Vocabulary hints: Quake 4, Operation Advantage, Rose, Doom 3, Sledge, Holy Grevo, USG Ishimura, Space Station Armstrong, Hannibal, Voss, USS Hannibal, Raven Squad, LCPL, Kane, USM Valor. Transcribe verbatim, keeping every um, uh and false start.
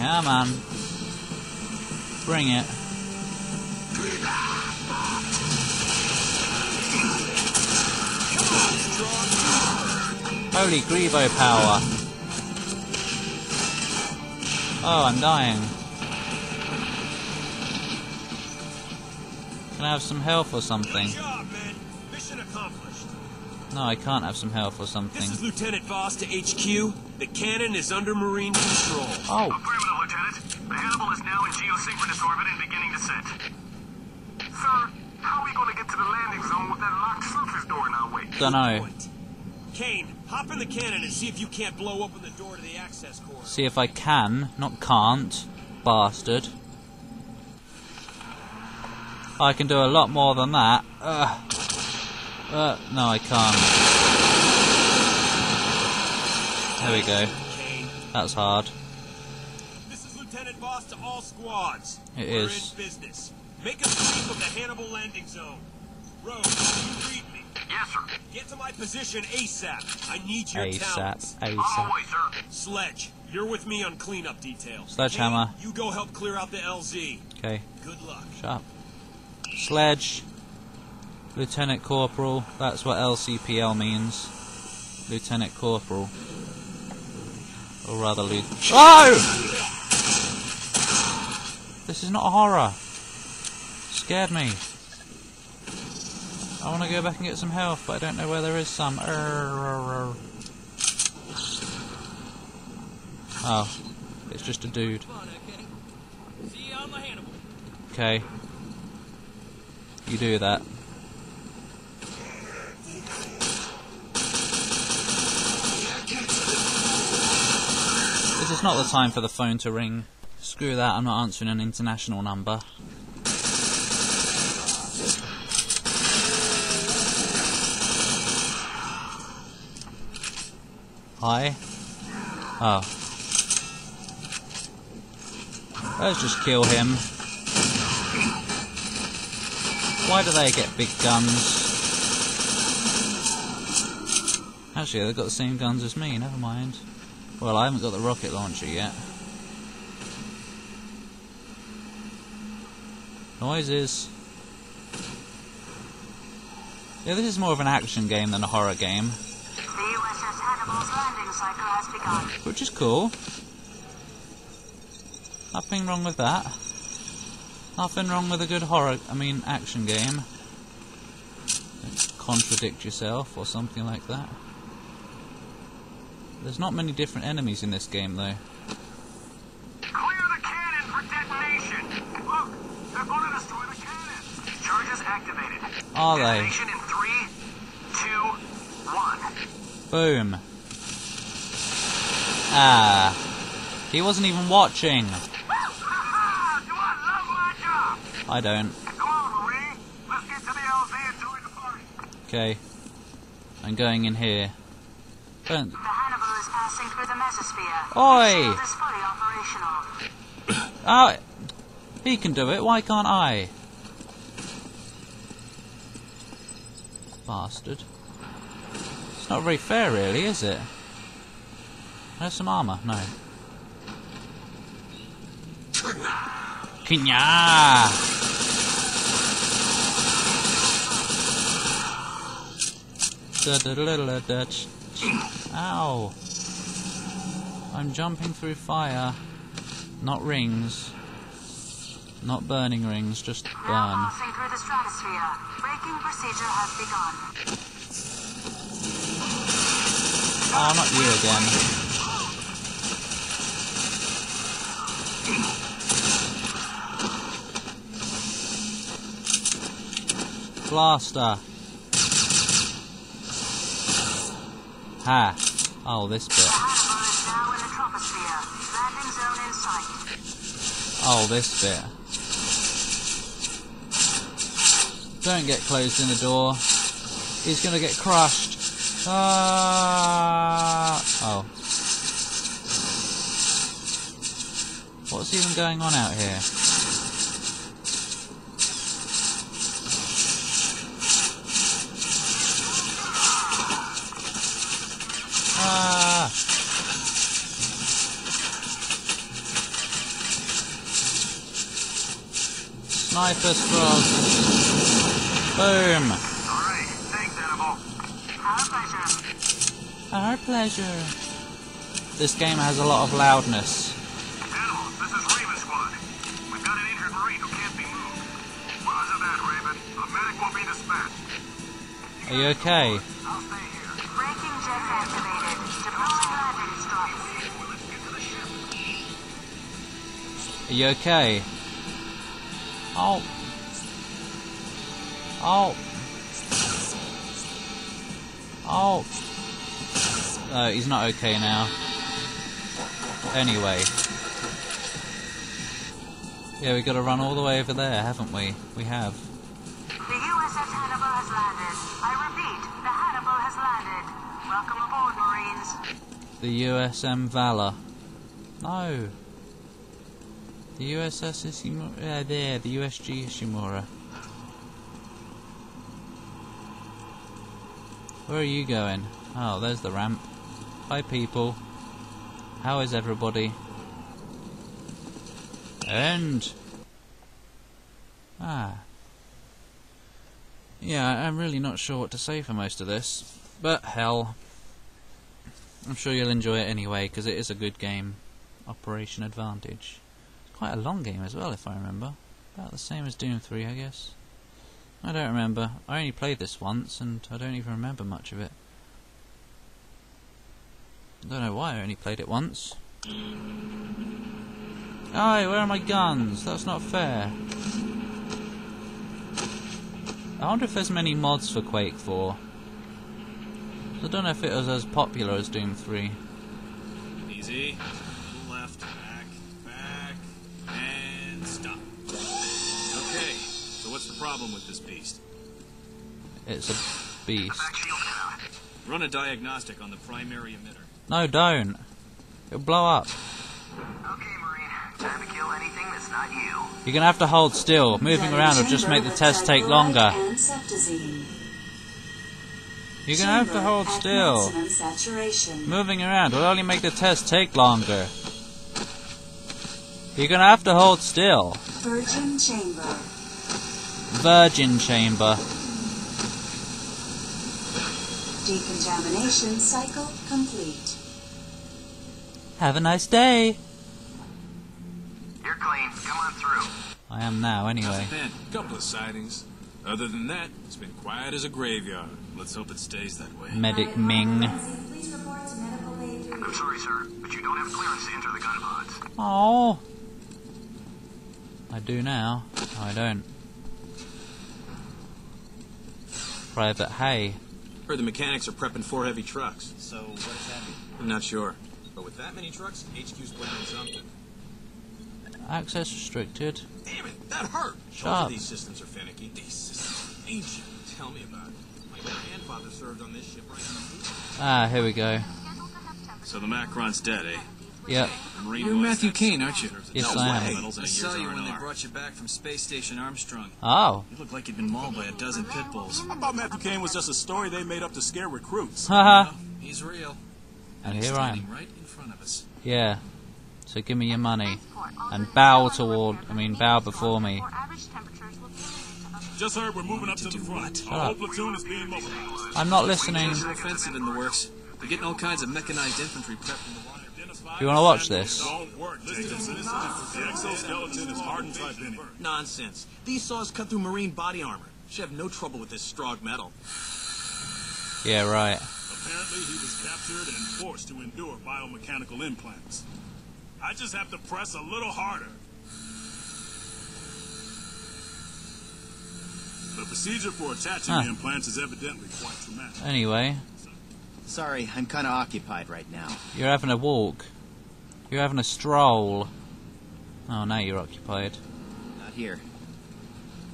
Yeah, man. Bring it. Holy Grevo power. Oh, I'm dying. Can I have some health or something? Good job, man. Mission accomplished. No, I can't have some health or something. This is Lieutenant Voss to H Q. The cannon is under Marine control. Oh. Affirmative, Lieutenant. The Hannibal is now in geosynchronous orbit and beginning to set. Sir, how are we going to get to the landing zone with that locked surface door in our way? Dunno. Kane, hop in the cannon and see if you can't blow open the door to the access core. See if I can, not can't. Bastard. I can do a lot more than that. Ugh. Uh, no, I can't. There we go. That's hard. This is Lieutenant Voss to all squads. It We're is. In business. Make a sweep of the Hannibal landing zone. Rose, can you read me? Yes, sir. Get to my position ASAP. I need your ASAP, talents. ASAP. Always, sir. Sledge, you're with me on cleanup details. Sledgehammer. You go help clear out the L Z. Okay. Good luck. Shut up. Sledge. Lieutenant Corporal, that's what L C P L means. Lieutenant Corporal. Or rather, Lu- oh! This is not a horror. It scared me. I want to go back and get some health, but I don't know where there is some. Oh, it's just a dude. Okay. You do that. It's not the time for the phone to ring. Screw that, I'm not answering an international number. Hi? Oh. Let's just kill him. Why do they get big guns? Actually, they've got the same guns as me, never mind. Well, I haven't got the rocket launcher yet. Noises. Yeah, this is more of an action game than a horror game. The U S S Hannibal's landing cycle has begun. Which is cool. Nothing wrong with that. Nothing wrong with a good horror, I mean, action game. Don't contradict yourself or something like that. There's not many different enemies in this game, though. Clear the cannon for detonation! Look, they're going to destroy the cannon! Charges activated. Are they? Detonation in three, two, one. Boom. Ah. He wasn't even watching. Do I love my job? I don't. Come on, Marie. Let's get to the L Z and join the party. Okay. I'm going in here. Don't... Oi! Oh, he can do it, why can't I? Bastard. It's not very fair, really, is it? I have some armour? No. Kenya! Ow! I'm jumping through fire, not rings, not burning rings, just burn. Now passing through the stratosphere. Braking procedure has begun. Oh, not you again. Blaster. Ha. Oh, this bit. Oh, this bit. Don't get closed in the door. He's gonna get crushed. Uh, oh. What's even going on out here? Ah. Sniper squad. Boom. All right. Thanks, Hannibal. Our pleasure. Our pleasure. This game has a lot of loudness. Hannibal, this is Raven Squad. We've got an injured Marine who can't be moved. Roger that, Raven. A medic will be dispatched. Are you okay? I'll stay here. Braking jets activated. Deploying landing strikes. Let's get to the ship. Are you okay? Oh. Oh. Oh. No, he's not okay now. Anyway. Yeah, we got to run all the way over there, haven't we? We have. The U S S Hannibal has landed. I repeat, the Hannibal has landed. Welcome aboard, Marines. The U S M Valor. No. The U S S Ishimura, uh, there, the U S G Ishimura. Where are you going? Oh, there's the ramp. Hi people. How is everybody? And... Ah. Yeah, I'm really not sure what to say for most of this. But hell. I'm sure you'll enjoy it anyway, because it is a good game. Operation Advantage. Quite a long game as well, if I remember. About the same as Doom three, I guess. I don't remember. I only played this once, and I don't even remember much of it. I don't know why I only played it once. Aye, where are my guns? That's not fair. I wonder if there's many mods for Quake four. I don't know if it was as popular as Doom three. Easy. Left. What's the problem with this beast? It's a beast. Run a diagnostic on the primary emitter. No, don't. It'll blow up. Okay, Marine. Time to kill anything that's not you. You're gonna have to hold still. Moving around will just make the test take longer. You're gonna have to hold still. Moving around will only make the test take longer. You're gonna have to hold still. Virgin chamber. Virgin chamber. Decontamination cycle complete. Have a nice day. You're clean. Come on through. I am now, anyway. A couple of sightings. Other than that, it's been quiet as a graveyard. Let's hope it stays that way. Medic Ming. I'm sorry, sir, but you don't have clearance to enter the gun pods. Oh. I do now. No, I don't. Private Hay. Heard the mechanics are prepping four heavy trucks. So what does that mean? I'm not sure. But with that many trucks, H Q's planning something. Access restricted. Damn it, that hurt! All of these systems are finicky. These systems are ancient. Tell me about it. My grandfather served on this ship right now. Ah, here we go. So the Macron's dead, eh? Yep. You're Matthew Kane, aren't you? Yes, no I am. I saw you when they brought you back from Space Station Armstrong. Oh. You looked like you'd been mauled by a dozen pit bulls. I thought Matthew Kane was just a story they made up to scare recruits. Haha. No, he's real. And here I am. Right in front of us. Yeah. So give me your money. And bow toward, I mean bow before me. Just heard we're moving up to the front. Our whole platoon is being mobilized. I'm not listening. There's an offensive in the works. They're getting all kinds of mechanized infantry prepped in the water. You want to watch this? The exoskeleton is hardened by venom. Nonsense. These saws cut through marine body armor. Should have no trouble with this strong metal. Yeah, right. Apparently he was captured and forced to endure biomechanical implants. I just have to press a little harder. The procedure for attaching huh. the implants is evidently quite traumatic. Anyway. Sorry, I'm kind of occupied right now. You're having a walk. You're having a stroll. Oh, now you're occupied. Not here.